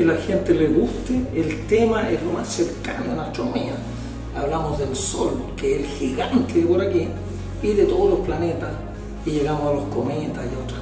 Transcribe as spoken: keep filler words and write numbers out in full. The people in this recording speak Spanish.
que la gente le guste, el tema es lo más cercano a la astronomía. Hablamos del Sol, que es el gigante de por aquí, y de todos los planetas, y llegamos a los cometas y otras